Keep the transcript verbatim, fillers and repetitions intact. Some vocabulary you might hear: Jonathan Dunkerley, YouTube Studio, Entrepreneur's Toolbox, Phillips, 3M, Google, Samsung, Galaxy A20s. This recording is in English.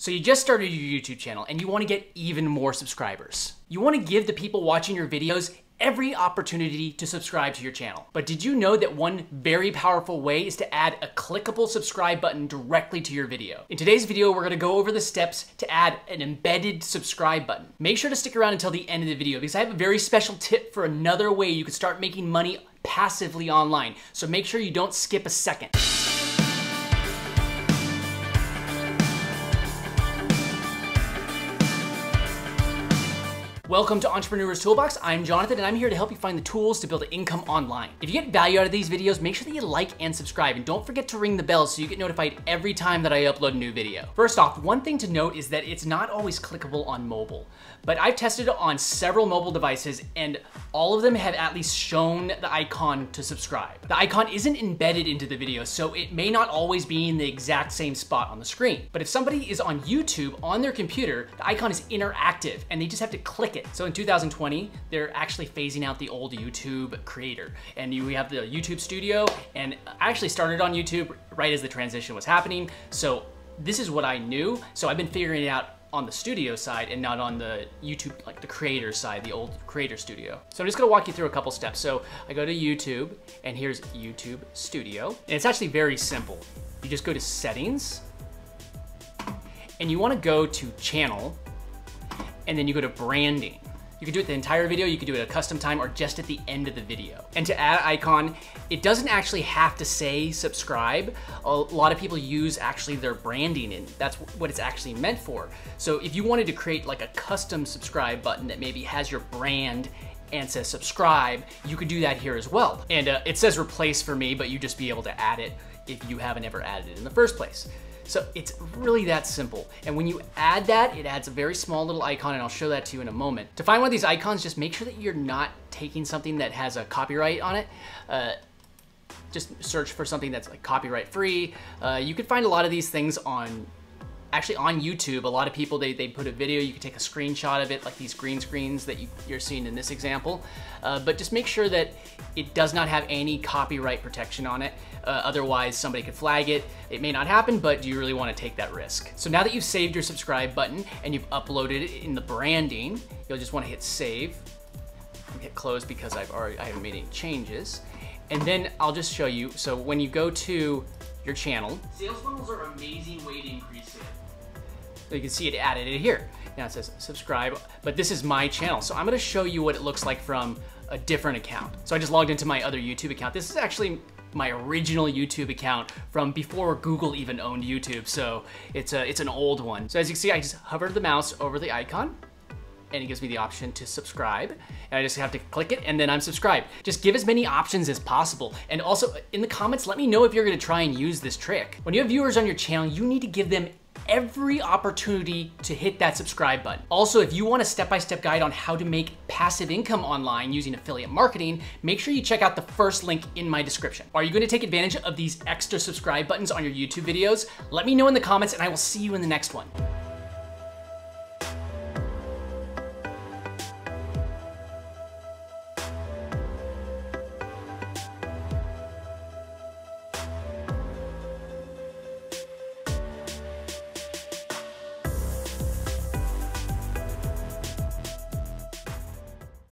So you just started your YouTube channel and you want to get even more subscribers. You want to give the people watching your videos every opportunity to subscribe to your channel. But did you know that one very powerful way is to add a clickable subscribe button directly to your video? In today's video, we're going to go over the steps to add an embedded subscribe button. Make sure to stick around until the end of the video because I have a very special tip for another way you can start making money passively online. So make sure you don't skip a second. Welcome to Entrepreneur's Toolbox. I'm Jonathan and I'm here to help you find the tools to build an income online. If you get value out of these videos, make sure that you like and subscribe and don't forget to ring the bell so you get notified every time that I upload a new video. First off, one thing to note is that it's not always clickable on mobile, but I've tested it on several mobile devices and all of them have at least shown the icon to subscribe. The icon isn't embedded into the video, so it may not always be in the exact same spot on the screen. But if somebody is on YouTube on their computer, the icon is interactive and they just have to click it. So in two thousand twenty, they're actually phasing out the old YouTube creator. And you, we have the YouTube Studio, and I actually started on YouTube right as the transition was happening. So this is what I knew. So I've been figuring it out on the studio side and not on the YouTube, like the creator side, the old creator studio. So I'm just gonna walk you through a couple steps. So I go to YouTube, and here's YouTube Studio. And it's actually very simple. You just go to settings, and you wanna go to channel, and then you go to branding. You can do it the entire video, you can do it at a custom time or just at the end of the video. And to add an icon, it doesn't actually have to say subscribe. A lot of people use actually their branding and that's what it's actually meant for. So if you wanted to create like a custom subscribe button that maybe has your brand and says subscribe, you could do that here as well. And uh, it says replace for me, but you just be able to add it if you haven't ever added it in the first place. So it's really that simple. And when you add that, it adds a very small little icon and I'll show that to you in a moment. To find one of these icons, just make sure that you're not taking something that has a copyright on it. Uh, just search for something that's like copyright free. Uh, you could find a lot of these things on, actually on YouTube. A lot of people, they, they put a video, you can take a screenshot of it, like these green screens that you, you're seeing in this example. Uh, but just make sure that it does not have any copyright protection on it. Uh, otherwise, somebody could flag it. It may not happen, but do you really want to take that risk? So now that you've saved your subscribe button and you've uploaded it in the branding, you'll just want to hit save. Hit close because I've already, I haven't made any changes. And then I'll just show you. So when you go to your channel, sales funnels are an amazing way to increase sales. So you can see it added it here. Now it says subscribe, but this is my channel. So I'm gonna show you what it looks like from a different account. So I just logged into my other YouTube account. This is actually my original YouTube account from before Google even owned YouTube. So it's, a, it's an old one. So as you can see, I just hover the mouse over the icon and it gives me the option to subscribe. And I just have to click it and then I'm subscribed. Just give as many options as possible. And also in the comments, let me know if you're gonna try and use this trick. When you have viewers on your channel, you need to give them every opportunity to hit that subscribe button. Also, if you want a step-by-step guide on how to make passive income online using affiliate marketing, make sure you check out the first link in my description. Are you going to take advantage of these extra subscribe buttons on your YouTube videos? Let me know in the comments and I will see you in the next one.